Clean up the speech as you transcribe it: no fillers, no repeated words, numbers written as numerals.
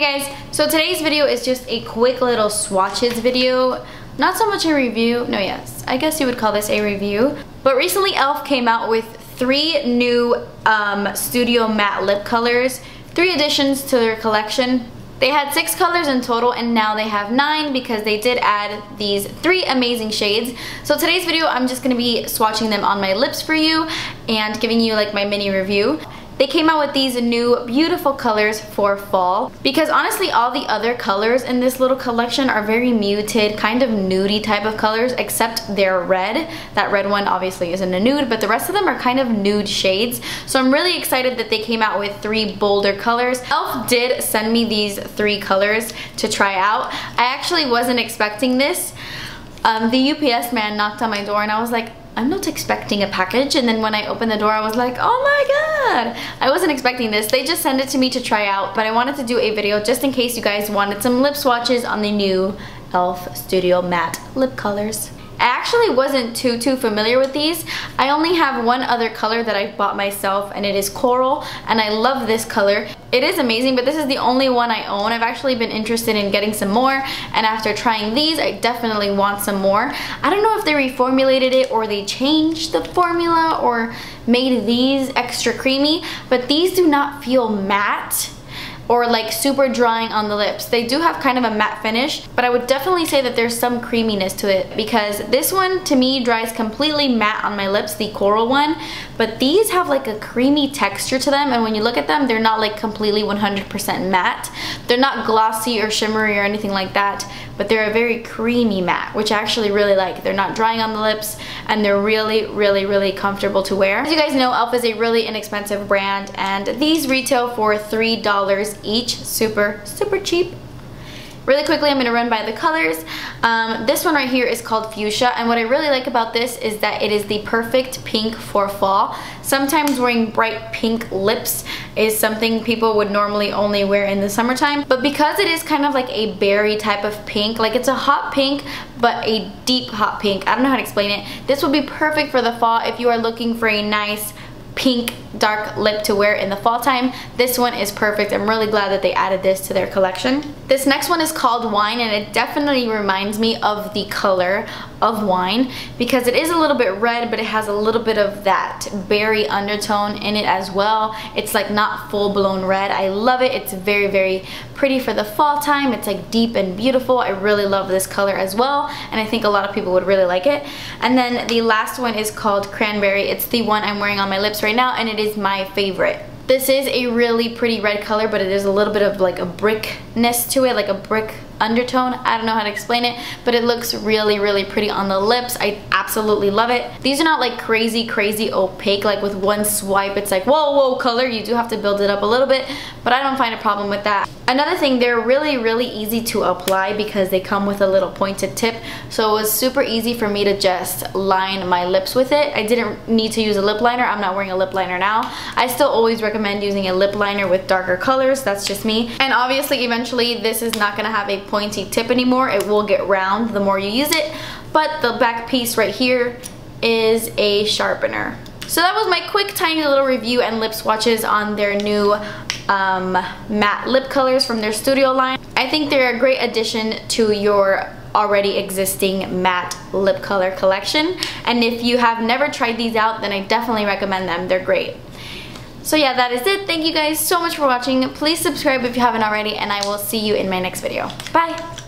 Hey guys, so today's video is just a quick little swatches video, not so much a review. No, yes, I guess you would call this a review. But recently e.l.f. came out with three new Studio Matte Lip Colors, three additions to their collection. They had 6 colors in total and now they have 9 because they did add these 3 amazing shades. So today's video I'm just going to be swatching them on my lips for you and giving you like my mini review. They came out with these new beautiful colors for fall because honestly all the other colors in this little collection are very muted, kind of nudie type of colors, except their red. That red one obviously isn't a nude, but the rest of them are kind of nude shades. So I'm really excited that they came out with 3 bolder colors. e.l.f. did send me these 3 colors to try out. I actually wasn't expecting this. The UPS man knocked on my door and I was like, I'm not expecting a package, and then when I opened the door I was like, oh my god, I wasn't expecting this. They just sent it to me to try out, but I wanted to do a video just in case you guys wanted some lip swatches on the new e.l.f. Studio Matte Lip Colors. I actually wasn't too familiar with these. I only have one other color that I bought myself and it is coral, and I love this color. It is amazing, but this is the only one I own. I've actually been interested in getting some more, and after trying these I definitely want some more. I don't know if they reformulated it or they changed the formula or made these extra creamy, but these do not feel matte or like super drying on the lips. They do have kind of a matte finish, but I would definitely say that there's some creaminess to it because this one to me dries completely matte on my lips, the coral one, but these have like a creamy texture to them, and when you look at them, they're not like completely 100% matte. They're not glossy or shimmery or anything like that, but they're a very creamy matte, which I actually really like. They're not drying on the lips, and they're really comfortable to wear. As you guys know, e.l.f. is a really inexpensive brand, and these retail for $3 each. Super cheap. Really quickly, I'm going to run by the colors. This one right here is called Fuchsia, and what I really like about this is that it is the perfect pink for fall. Sometimes wearing bright pink lips is something people would normally only wear in the summertime, but because it is kind of like a berry type of pink, like it's a hot pink, but a deep hot pink. I don't know how to explain it. This would be perfect for the fall if you are looking for a nice pink dark lip to wear in the fall time. This one is perfect. I'm really glad that they added this to their collection. This next one is called Wine, and it definitely reminds me of the color of wine because it is a little bit red, but it has a little bit of that berry undertone in it as well. It's like not full-blown red. I love it. It's very pretty for the fall time. It's like deep and beautiful. I really love this color as well, and I think a lot of people would really like it. And then the last one is called Cranberry. It's the one I'm wearing on my lips right now, and it is my favorite. This is a really pretty red color, but it is a little bit of like a brickness to it, like a brick undertone. I don't know how to explain it, but it looks really pretty on the lips. I absolutely love it. These are not like crazy opaque, like with one swipe it's like whoa color. You do have to build it up a little bit, but I don't find a problem with that. Another thing, they're really easy to apply because they come with a little pointed tip, so it was super easy for me to just line my lips with it. I didn't need to use a lip liner. I'm not wearing a lip liner now. I still always recommend using a lip liner with darker colors. That's just me. And obviously eventually this is not going to have a pointy tip anymore. It will get round the more you use it, but the back piece right here is a sharpener. So that was my quick tiny little review and lip swatches on their new matte lip colors from their Studio line. I think they're a great addition to your already existing matte lip color collection, and if you have never tried these out, then I definitely recommend them. They're great. So yeah, that is it. Thank you guys so much for watching. Please subscribe if you haven't already, and I will see you in my next video. Bye!